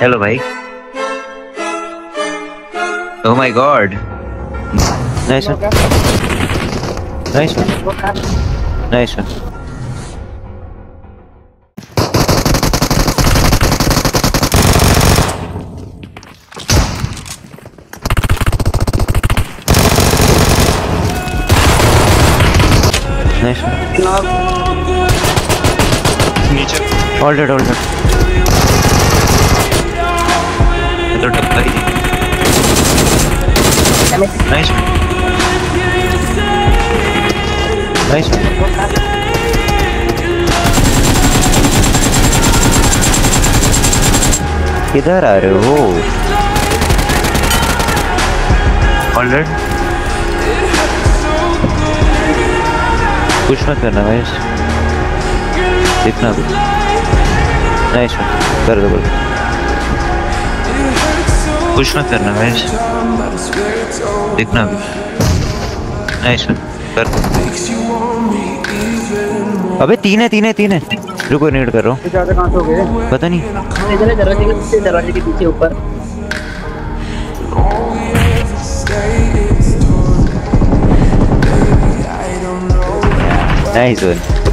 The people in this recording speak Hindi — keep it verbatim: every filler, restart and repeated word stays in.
हेलो भाई। Oh my God, nice one, nice one, nice one. नीचे ऑल डेड, ऑल डेड। ये तो डबल ही है। नाइस नाइस किधर आ रहे हो? All dead. कुछ मत करना भाई, इतना कुछ नहीं कर दो, कुछ मत करना भाई, इतना कुछ नहीं कर दो। अबे तीन है, तीन है, तीन है, रुको नीड कर रहा हूँ, पता नहीं दरवाजे के पीछे ऊपर। Nice one.